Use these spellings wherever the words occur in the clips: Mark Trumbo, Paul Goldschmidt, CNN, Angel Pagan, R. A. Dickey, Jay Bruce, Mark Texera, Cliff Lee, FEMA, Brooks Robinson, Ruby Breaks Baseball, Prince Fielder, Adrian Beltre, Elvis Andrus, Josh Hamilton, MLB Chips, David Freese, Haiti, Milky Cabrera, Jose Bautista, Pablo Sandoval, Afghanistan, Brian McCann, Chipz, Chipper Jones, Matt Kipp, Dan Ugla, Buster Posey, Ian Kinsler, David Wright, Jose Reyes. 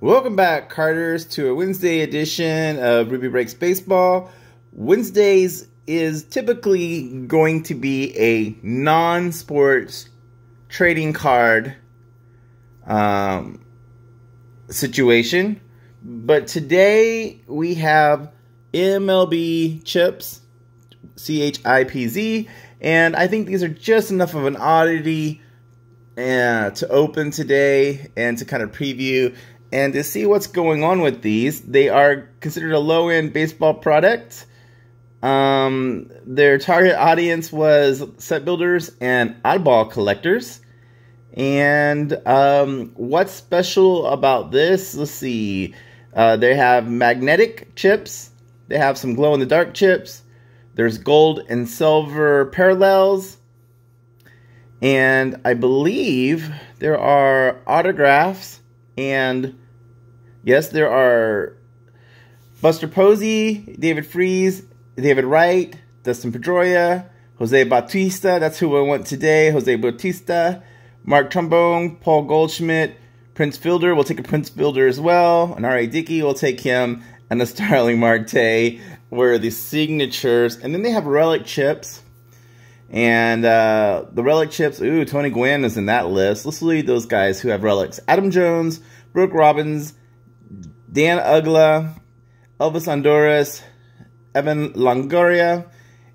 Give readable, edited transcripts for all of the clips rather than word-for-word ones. Welcome back, Carters, to a Wednesday edition of Ruby Breaks Baseball. Wednesdays is typically going to be a non-sports trading card situation. But today we have MLB Chips, CHIPZ, and I think these are just enough of an oddity to open today and to kind of preview and to see what's going on with these. They are considered a low-end baseball product. Their target audience was set builders and oddball collectors. And what's special about this? Let's see. They have magnetic chips. They have some glow-in-the-dark chips. There's gold and silver parallels. And I believe there are autographs. And yes, there are Buster Posey, David Freese, David Wright, Dustin Pedroia, Jose Bautista. That's who I want today. Jose Bautista, Mark Trumbo, Paul Goldschmidt, Prince Fielder. We'll take a Prince Fielder as well. And R. A. Dickey, we'll take him. And the Starling Marte were the signatures. And then they have relic chips. And the relic chips, ooh, Tony Gwynn is in that list. Let's read those guys who have relics. Adam Jones, Brooks Robinson, Dan Ugla, Elvis Andrus, Evan Longoria,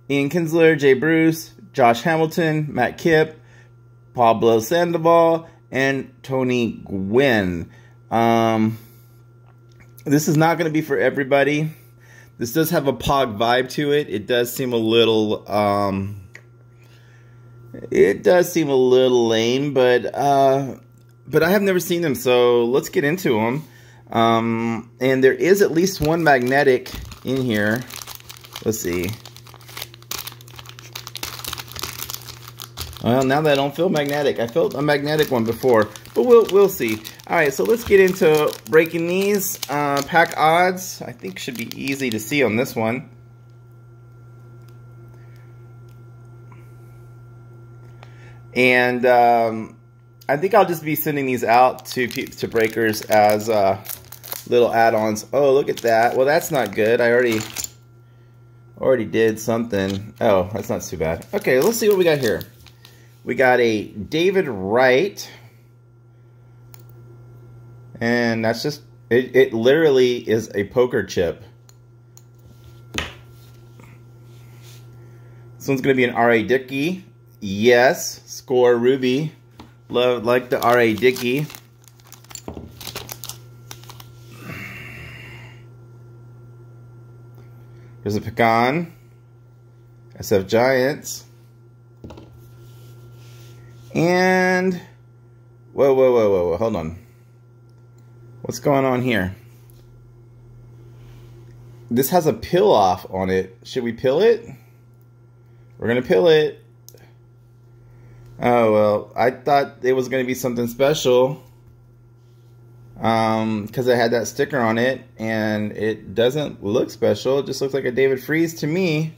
Ian Kinsler, Jay Bruce, Josh Hamilton, Matt Kipp, Pablo Sandoval, and Tony Gwynn. This is not going to be for everybody. This does have a Pog vibe to it. It does seem a little... It does seem a little lame, but I have never seen them, so let's get into them. And there is at least one magnetic in here. Let's see. Well, now that I don't feel magnetic. I felt a magnetic one before, but we'll see. All right, so let's get into breaking these pack odds. I think should be easy to see on this one. And I think I'll just be sending these out to breakers as little add-ons. Oh, look at that. Well, that's not good. I already did something. Oh, that's not too bad. Okay, let's see what we got here. We got a David Wright. And that's just... It literally is a poker chip. This one's going to be an R. A. Dickey. Yes, score Ruby. Love like the R. A. Dickey. There's a Pecan. SF Giants. And whoa, hold on. What's going on here? This has a peel off on it. Should we peel it? We're gonna peel it. Oh, well, I thought it was going to be something special because I had that sticker on it, and it doesn't look special. It just looks like a David Freese to me.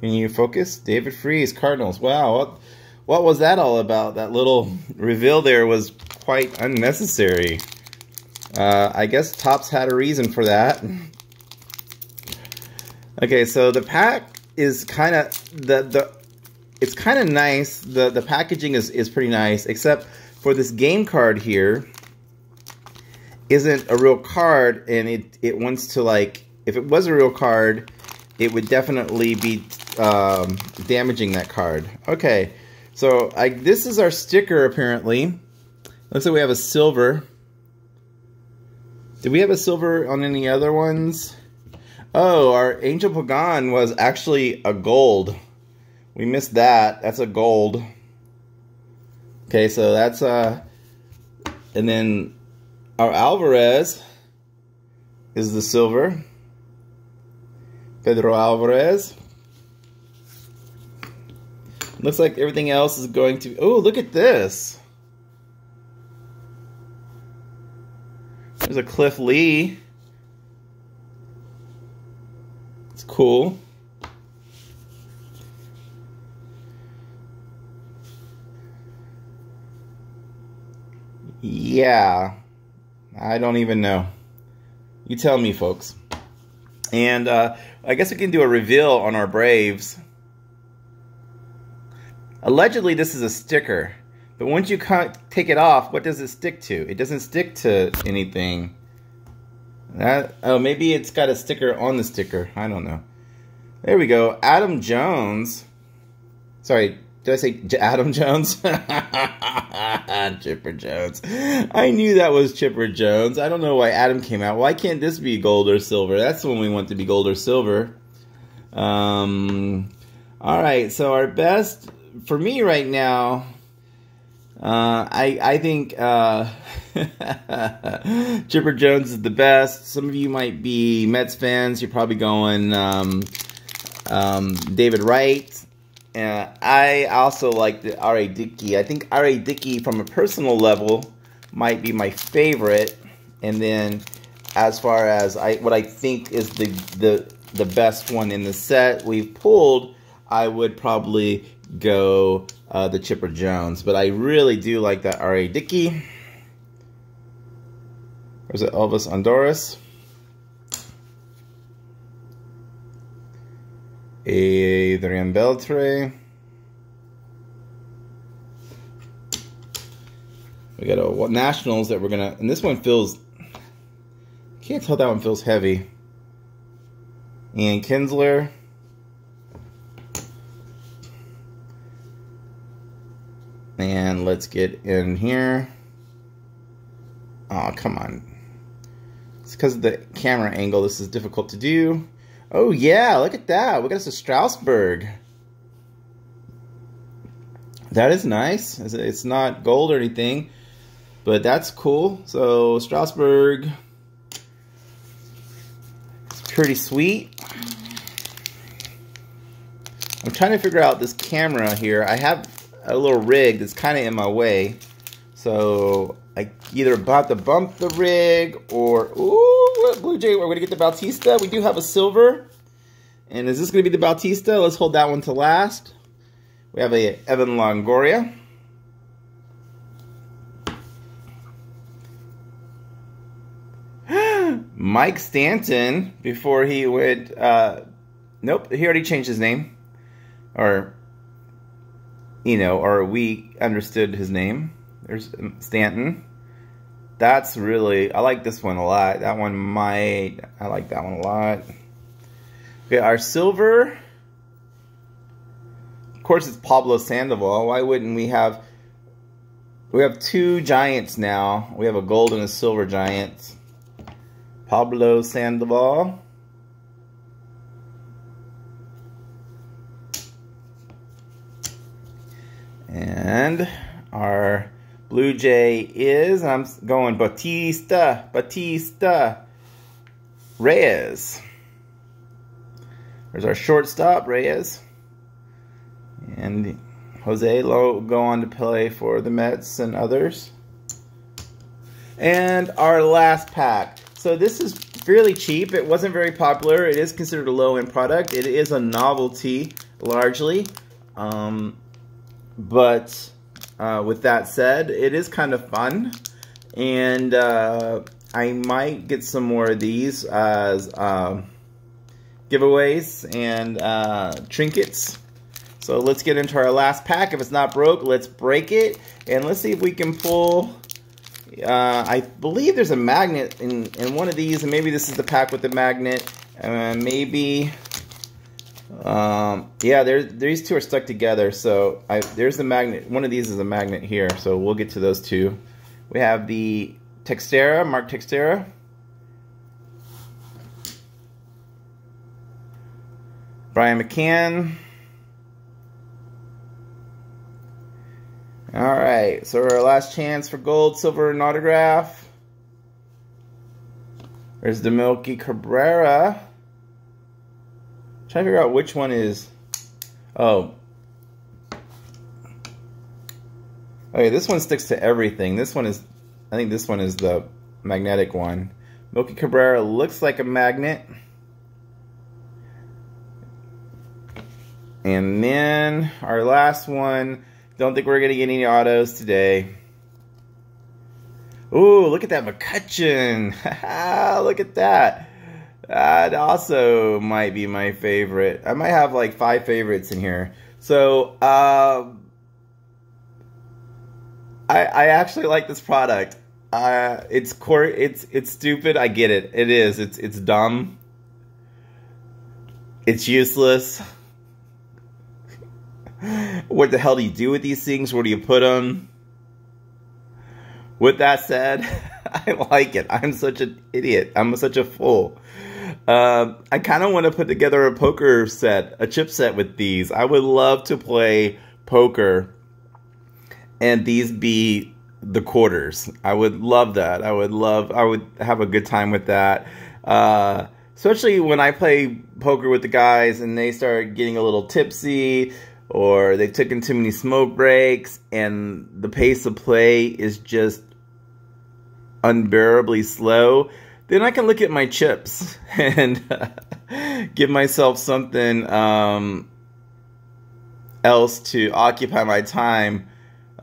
Can you focus? David Freese, Cardinals. Wow, what was that all about? That little reveal there was quite unnecessary. I guess Topps had a reason for that. Okay, so the pack is kind of... It's kind of nice. The packaging is pretty nice, except for this game card here isn't a real card, and it wants to, like, if it was a real card, it would definitely be damaging that card. Okay, so this is our sticker apparently. Looks like we have a silver. Did we have a silver on any other ones? Oh, our Angel Pagan was actually a gold. We missed that. That's a gold. Okay, so that's and then our Alvarez is the silver. Pedro Alvarez. Looks like everything else is going to... Oh, look at this. There's a Cliff Lee. It's cool. Yeah, I don't even know. You tell me, folks. And I guess we can do a reveal on our Braves. Allegedly, this is a sticker. But once you take it off, what does it stick to? It doesn't stick to anything. That, oh, maybe it's got a sticker on the sticker. I don't know. There we go. Adam Jones. Sorry, did I say Adam Jones? Chipper Jones. I knew that was Chipper Jones. I don't know why Adam came out. Why can't this be gold or silver? That's when we want to be gold or silver. All right, so our best, for me right now, I think Chipper Jones is the best. Some of you might be Mets fans. You're probably going David Wright. I also like the R. A. Dickey. I think R. A. Dickey, from a personal level, might be my favorite. And then, as far as what I think is the best one in the set we've pulled, I would probably go the Chipper Jones. But I really do like that R. A. Dickey. Or is it Elvis Andrus? Adrian Beltre. We got a Nationals that we're gonna, and this one feels, can't tell, that one feels heavy. Ian Kinsler. And let's get in here. Oh, come on. It's because of the camera angle, this is difficult to do. Oh, yeah, look at that. We got us a Strasbourg. That is nice. It's not gold or anything, but that's cool. So, Strasbourg. It's pretty sweet. I'm trying to figure out this camera here. I have a little rig that's kind of in my way. So, I either about to bump the rig or... Ooh! Blue Jay, we're going to get the Bautista. We do have a silver. And is this going to be the Bautista? Let's hold that one to last. We have a Evan Longoria. Mike Stanton, before he went... nope, he already changed his name. Or, you know, or we understood his name. There's Stanton. That's really, I like this one a lot. That one might, I like that one a lot. Okay, our silver. Of course, it's Pablo Sandoval. Why wouldn't we have, two Giants now. We have a gold and a silver Giant. Pablo Sandoval. And our... Blue Jay is, I'm going Bautista, Reyes. There's our shortstop, Reyes. And Jose will go on to play for the Mets and others. And our last pack. So this is fairly cheap. It wasn't very popular. It is considered a low-end product. It is a novelty, largely. But... with that said, it is kind of fun, and I might get some more of these as giveaways and trinkets. So let's get into our last pack. If it's not broke, let's break it, and let's see if we can pull, I believe there's a magnet in one of these, and maybe this is the pack with the magnet, and maybe... yeah, these two are stuck together, so there's the magnet. One of these is a magnet here, so we'll get to those two. We have the Texera, Mark Texera. Brian McCann. All right, so our last chance for gold, silver, and autograph. There's the Milky Cabrera. Trying to figure out which one is... Oh. Okay, this one sticks to everything. This one is... I think this one is the magnetic one. Milky Cabrera looks like a magnet. And then our last one. Don't think we're going to get any autos today. Ooh, look at that McCutcheon. Look at that. That also might be my favorite. I might have like 5 favorites in here. So, I actually like this product. It's stupid. I get it. It is. It's dumb. It's useless. What the hell do you do with these things? Where do you put them? With that said, I like it. I'm such an idiot. I'm such a fool. I kind of want to put together a poker set, a chip set with these. I would love to play poker and these be the quarters. I would love that. I would have a good time with that. Especially when I play poker with the guys and they start getting a little tipsy or they've taken too many smoke breaks and the pace of play is just unbearably slow. Then I can look at my chips and give myself something else to occupy my time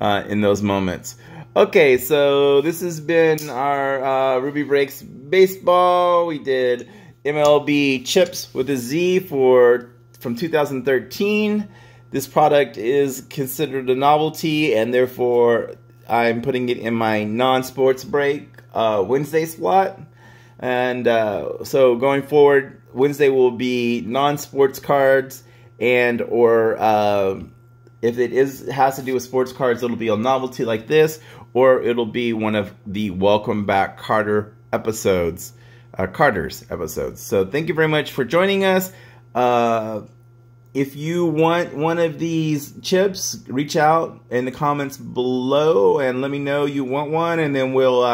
in those moments. Okay, so this has been our Ruby Breaks Baseball. We did MLB Chips with a Z from 2013. This product is considered a novelty, and therefore I'm putting it in my non-sports break Wednesday slot. And so going forward, Wednesday will be non-sports cards, and or if it has to do with sports cards, it'll be a novelty like this, or it'll be one of the Welcome Back Carter's episodes. So thank you very much for joining us. If you want one of these chips, reach out in the comments below and let me know you want one, and then we'll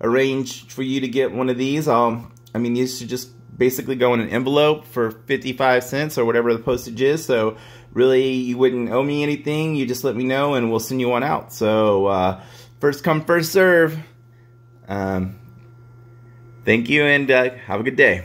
arrange for you to get one of these. I mean, these should just basically go in an envelope for 55 cents or whatever the postage is. So really, you wouldn't owe me anything. You just let me know and we'll send you one out. So first come, first serve. Thank you and have a good day.